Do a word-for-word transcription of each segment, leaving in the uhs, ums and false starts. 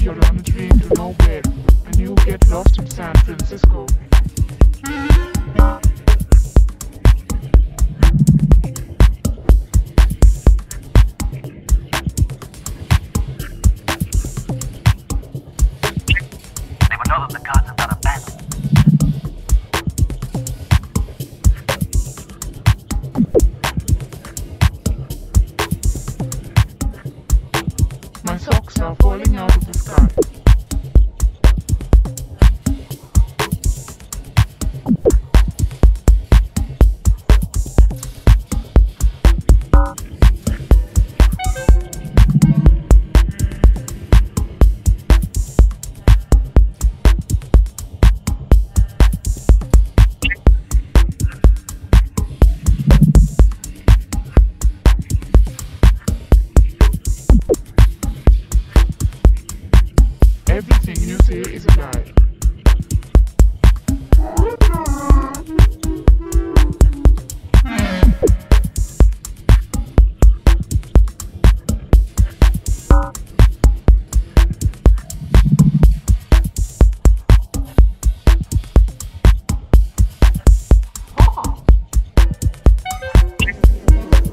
You're on a train to nowhere, and you get lost in San Francisco. Never know that the gods have got a battle. My socks are falling out of the sky. Everything you say is a lie. Oh, no. Uh,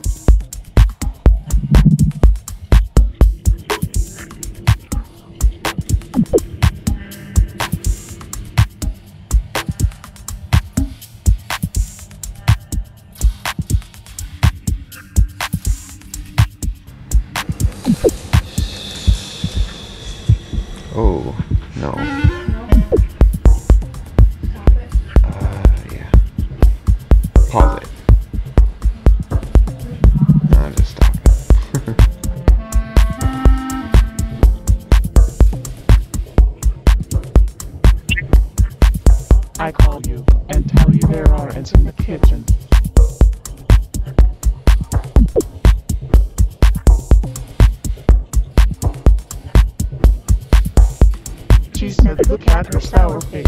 yeah. Pause it. No, just stop it. I call you and tell you there are ants in the kitchen. She said, look at her sour face.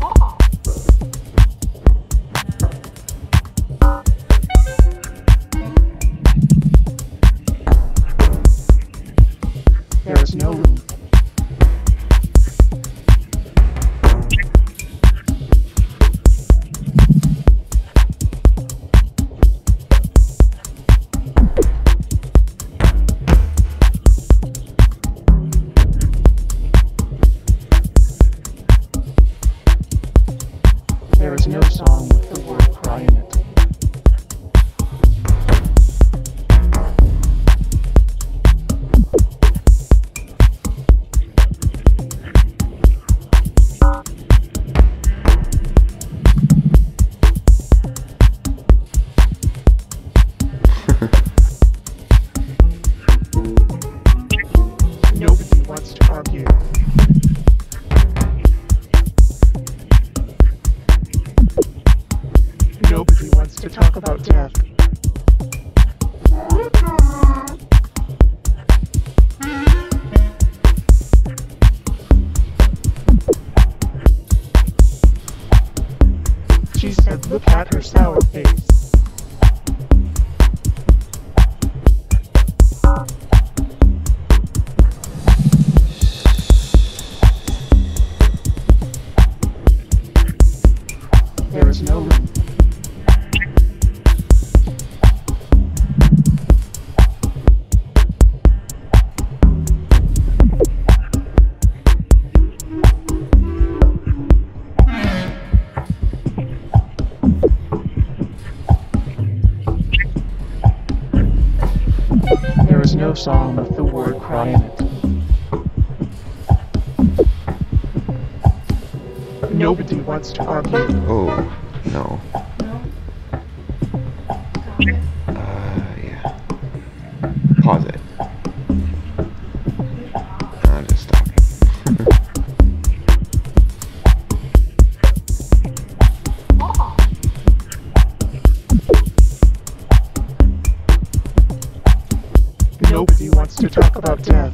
Oh. There is no room. There is no song with the word cry in it. Nobody wants to argue. Nobody wants to talk about death. She said, look at her sour face. There is no room. There is no song with the word cry in it. Nobody wants to argue. Oh, no. Uh, yeah. Pause it. Nobody wants to talk about death.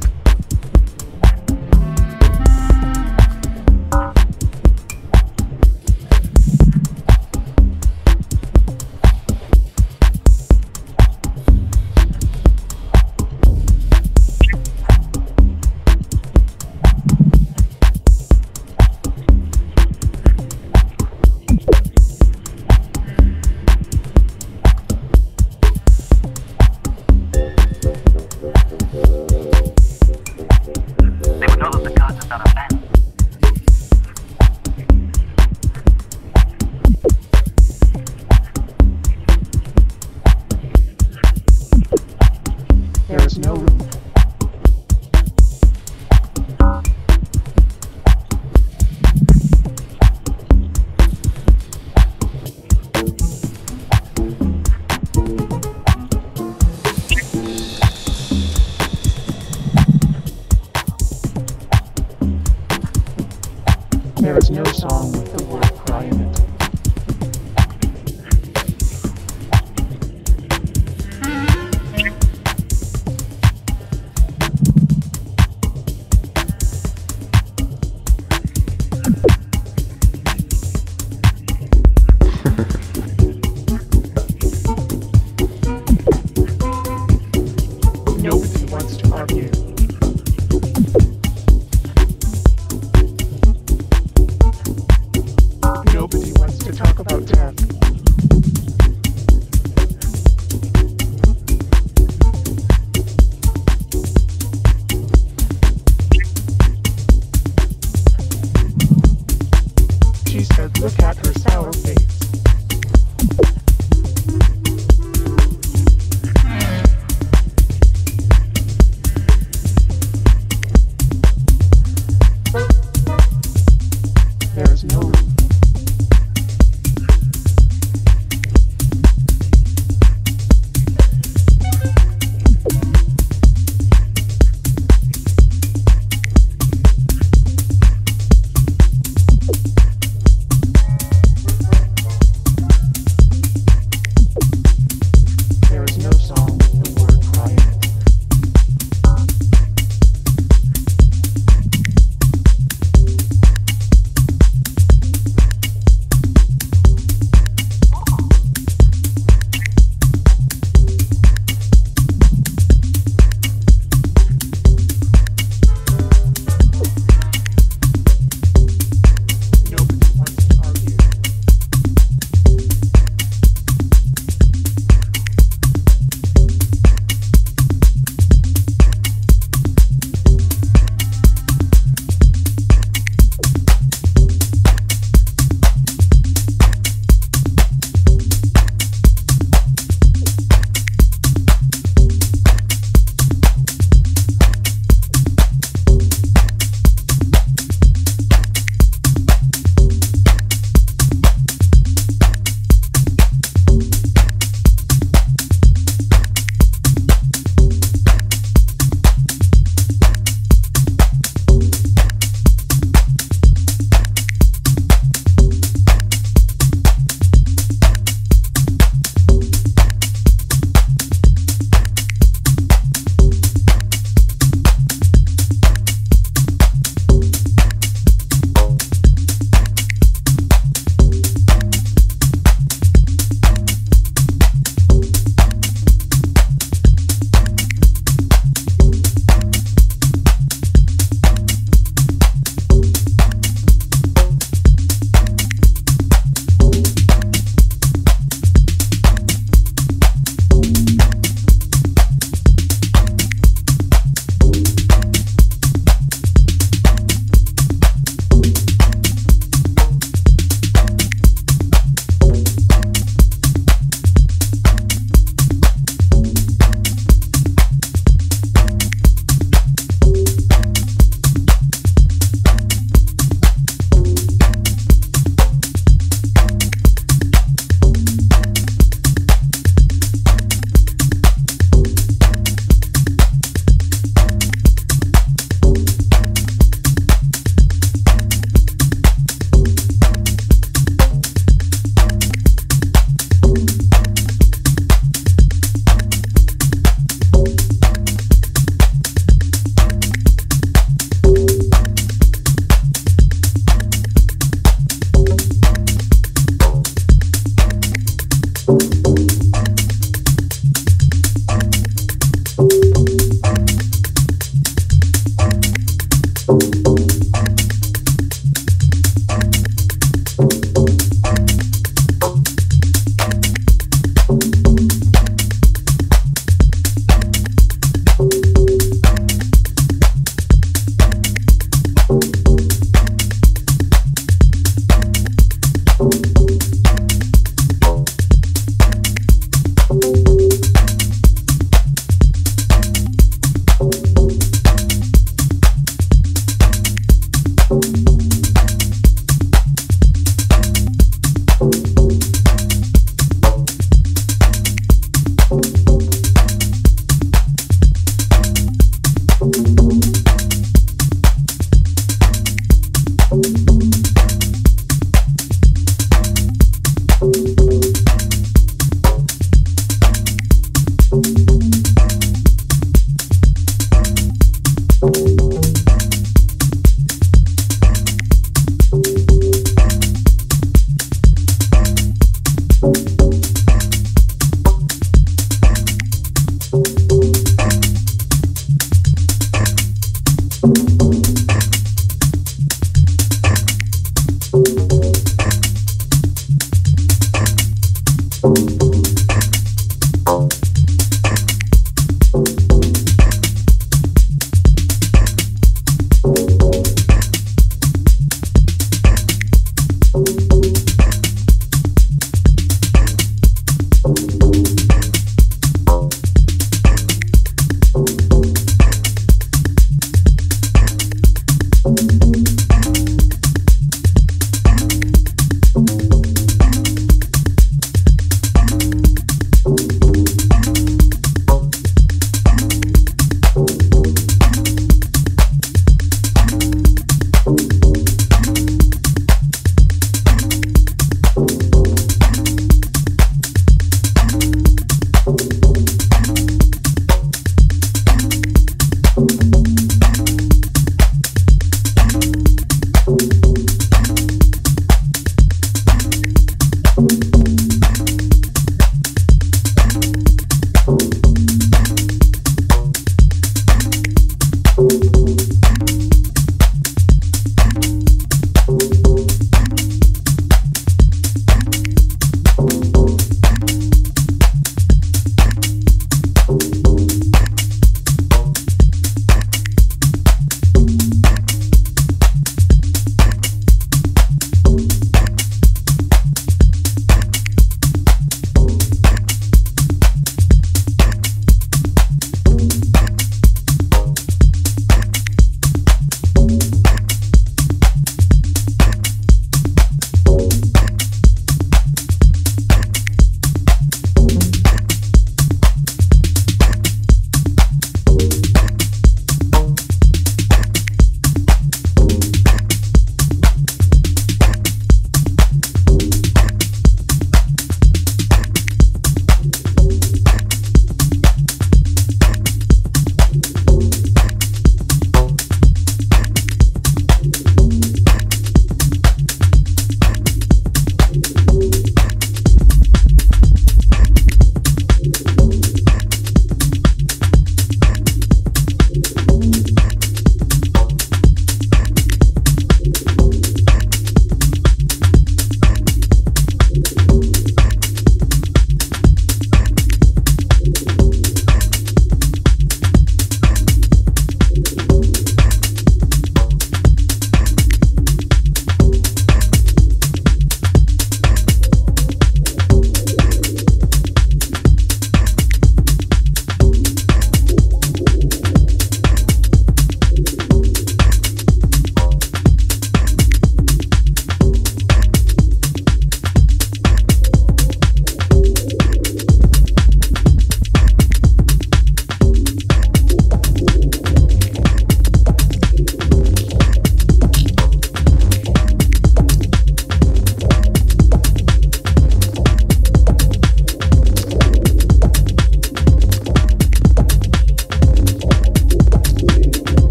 There is no song with the word cry in it. Nobody wants to argue. She said, look at her sour face.